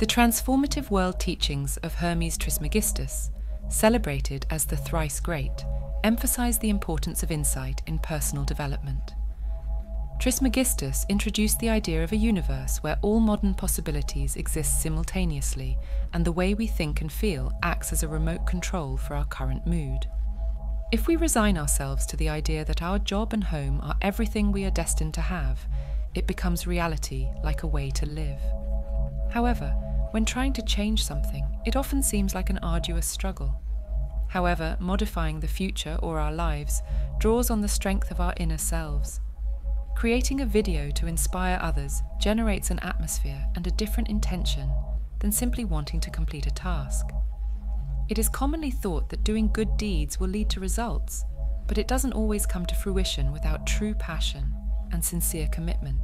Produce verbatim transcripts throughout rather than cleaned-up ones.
The transformative world teachings of Hermes Trismegistus, celebrated as the Thrice Great, emphasize the importance of insight in personal development. Trismegistus introduced the idea of a universe where all modern possibilities exist simultaneously, and the way we think and feel acts as a remote control for our current mood. If we resign ourselves to the idea that our job and home are everything we are destined to have, it becomes reality like a way to live. However, when trying to change something, it often seems like an arduous struggle. However, modifying the future or our lives draws on the strength of our inner selves. Creating a video to inspire others generates an atmosphere and a different intention than simply wanting to complete a task. It is commonly thought that doing good deeds will lead to results, but it doesn't always come to fruition without true passion and sincere commitment.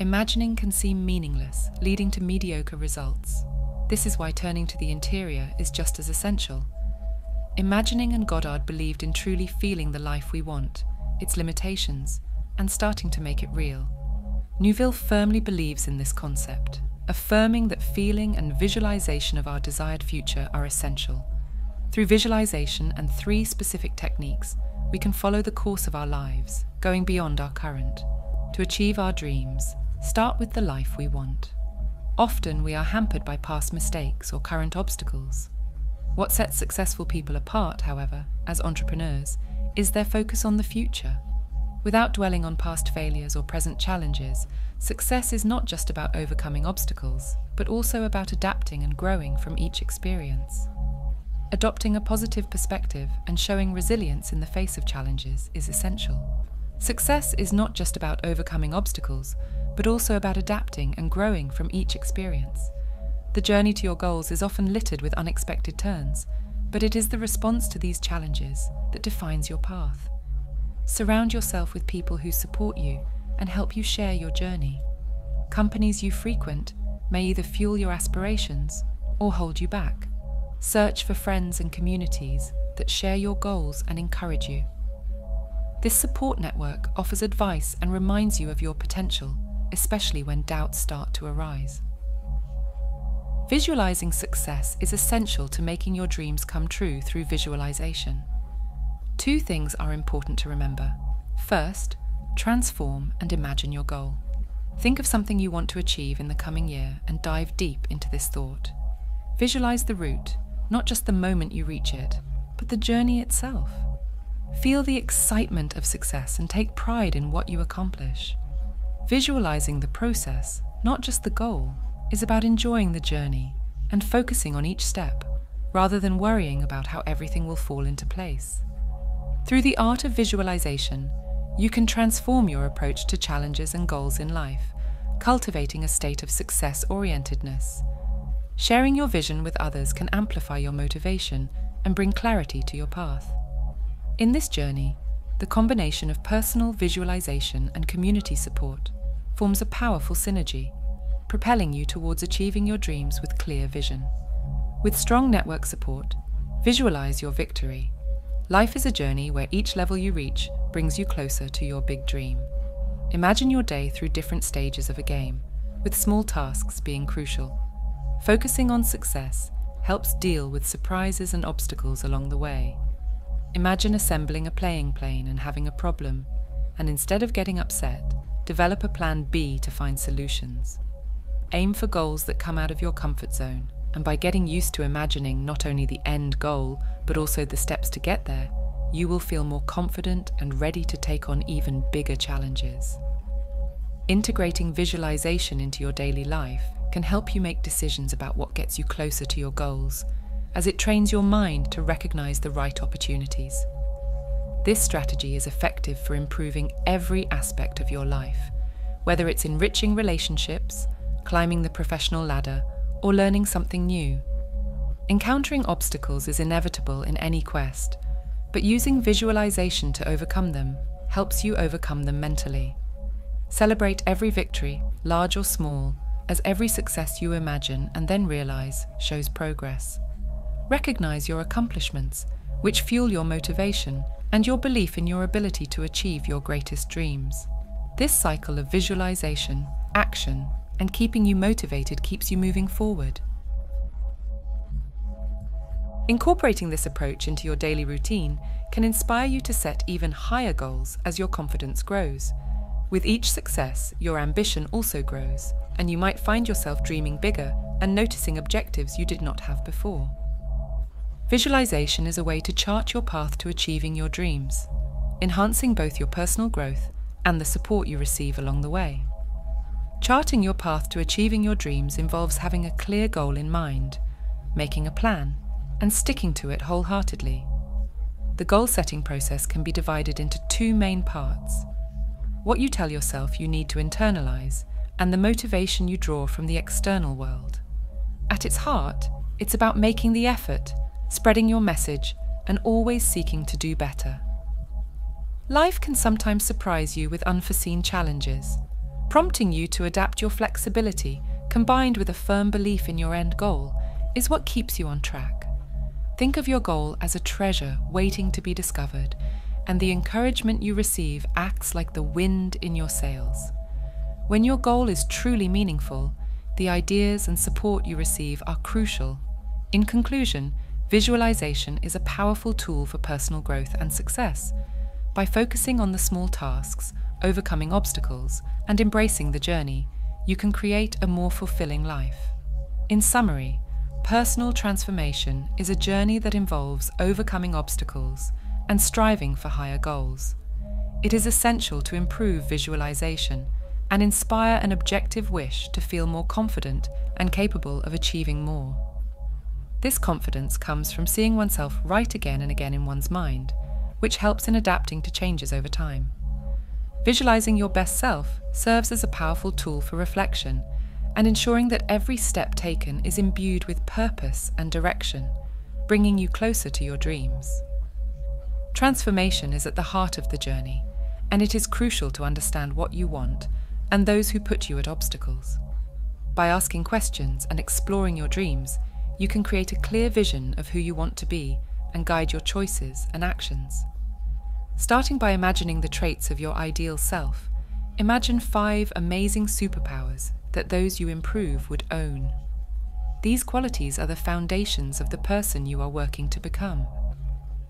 Imagining can seem meaningless, leading to mediocre results. This is why turning to the interior is just as essential. Imagining and Goddard believed in truly feeling the life we want, its limitations, and starting to make it real. Neuville firmly believes in this concept, affirming that feeling and visualization of our desired future are essential. Through visualization and three specific techniques, we can follow the course of our lives, going beyond our current. To achieve our dreams, start with the life we want. Often we are hampered by past mistakes or current obstacles. What sets successful people apart, however, as entrepreneurs, is their focus on the future. Without dwelling on past failures or present challenges, success is not just about overcoming obstacles, but also about adapting and growing from each experience. Adopting a positive perspective and showing resilience in the face of challenges is essential. Success is not just about overcoming obstacles, but also about adapting and growing from each experience. The journey to your goals is often littered with unexpected turns, but it is the response to these challenges that defines your path. Surround yourself with people who support you and help you share your journey. Companies you frequent may either fuel your aspirations or hold you back. Search for friends and communities that share your goals and encourage you. This support network offers advice and reminds you of your potential, especially when doubts start to arise. Visualizing success is essential to making your dreams come true through visualization. Two things are important to remember. First, transform and imagine your goal. Think of something you want to achieve in the coming year and dive deep into this thought. Visualize the route, not just the moment you reach it, but the journey itself. Feel the excitement of success and take pride in what you accomplish. Visualizing the process, not just the goal, is about enjoying the journey and focusing on each step, rather than worrying about how everything will fall into place. Through the art of visualization, you can transform your approach to challenges and goals in life, cultivating a state of success-orientedness. Sharing your vision with others can amplify your motivation and bring clarity to your path. In this journey, the combination of personal visualization and community support forms a powerful synergy, propelling you towards achieving your dreams with clear vision. With strong network support, visualize your victory. Life is a journey where each level you reach brings you closer to your big dream. Imagine your day through different stages of a game, with small tasks being crucial. Focusing on success helps deal with surprises and obstacles along the way. Imagine assembling a playing plane and having a problem, and instead of getting upset, develop a plan B to find solutions. Aim for goals that come out of your comfort zone. And by getting used to imagining not only the end goal, but also the steps to get there, you will feel more confident and ready to take on even bigger challenges. Integrating visualization into your daily life can help you make decisions about what gets you closer to your goals, as it trains your mind to recognize the right opportunities. This strategy is effective for improving every aspect of your life, whether it's enriching relationships, climbing the professional ladder, or learning something new. Encountering obstacles is inevitable in any quest, but using visualization to overcome them helps you overcome them mentally. Celebrate every victory, large or small, as every success you imagine and then realize shows progress. Recognize your accomplishments, which fuel your motivation and your belief in your ability to achieve your greatest dreams. This cycle of visualization, action, and keeping you motivated keeps you moving forward. Incorporating this approach into your daily routine can inspire you to set even higher goals as your confidence grows. With each success, your ambition also grows, and you might find yourself dreaming bigger and noticing objectives you did not have before. Visualization is a way to chart your path to achieving your dreams, enhancing both your personal growth and the support you receive along the way. Charting your path to achieving your dreams involves having a clear goal in mind, making a plan, and sticking to it wholeheartedly. The goal-setting process can be divided into two main parts: what you tell yourself you need to internalize, and the motivation you draw from the external world. At its heart, it's about making the effort, spreading your message, and always seeking to do better. Life can sometimes surprise you with unforeseen challenges, prompting you to adapt. Your flexibility, combined with a firm belief in your end goal, is what keeps you on track. Think of your goal as a treasure waiting to be discovered, and the encouragement you receive acts like the wind in your sails. When your goal is truly meaningful, the ideas and support you receive are crucial. In conclusion, visualization is a powerful tool for personal growth and success. By focusing on the small tasks, overcoming obstacles, and embracing the journey, you can create a more fulfilling life. In summary, personal transformation is a journey that involves overcoming obstacles and striving for higher goals. It is essential to improve visualization and inspire an objective wish to feel more confident and capable of achieving more. This confidence comes from seeing oneself right again and again in one's mind, which helps in adapting to changes over time. Visualizing your best self serves as a powerful tool for reflection and ensuring that every step taken is imbued with purpose and direction, bringing you closer to your dreams. Transformation is at the heart of the journey, and it is crucial to understand what you want and those who put you at obstacles. By asking questions and exploring your dreams, you can create a clear vision of who you want to be and guide your choices and actions. Starting by imagining the traits of your ideal self, imagine five amazing superpowers that those you improve would own. These qualities are the foundations of the person you are working to become.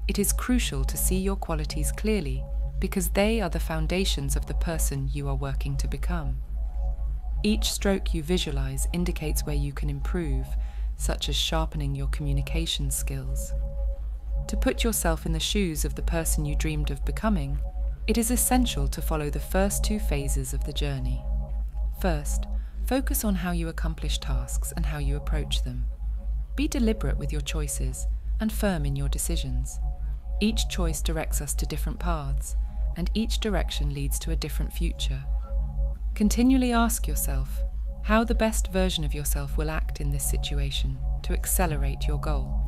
It is crucial to see your qualities clearly because they are the foundations of the person you are working to become. Each stroke you visualize indicates where you can improve, such as sharpening your communication skills. To put yourself in the shoes of the person you dreamed of becoming, it is essential to follow the first two phases of the journey. First, focus on how you accomplish tasks and how you approach them. Be deliberate with your choices and firm in your decisions. Each choice directs us to different paths, and each direction leads to a different future. Continually ask yourself how the best version of yourself will act in this situation to accelerate your goal.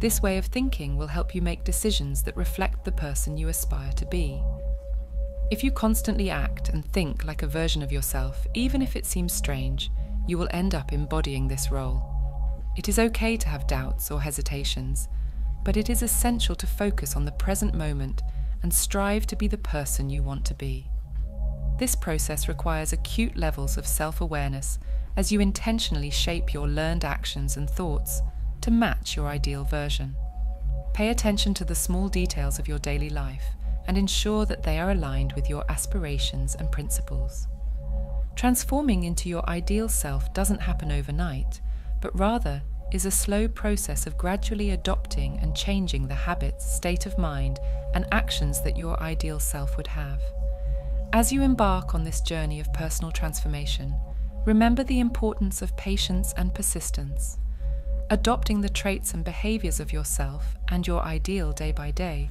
This way of thinking will help you make decisions that reflect the person you aspire to be. If you constantly act and think like a version of yourself, even if it seems strange, you will end up embodying this role. It is okay to have doubts or hesitations, but it is essential to focus on the present moment and strive to be the person you want to be. This process requires acute levels of self-awareness as you intentionally shape your learned actions and thoughts to match your ideal version. Pay attention to the small details of your daily life and ensure that they are aligned with your aspirations and principles. Transforming into your ideal self doesn't happen overnight, but rather is a slow process of gradually adopting and changing the habits, state of mind, and actions that your ideal self would have. As you embark on this journey of personal transformation, remember the importance of patience and persistence. Adopting the traits and behaviors of yourself and your ideal day by day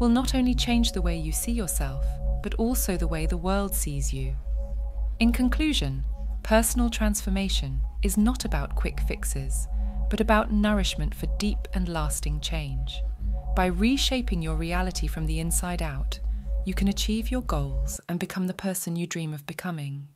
will not only change the way you see yourself, but also the way the world sees you. In conclusion, personal transformation is not about quick fixes, but about nourishment for deep and lasting change. By reshaping your reality from the inside out, you can achieve your goals and become the person you dream of becoming.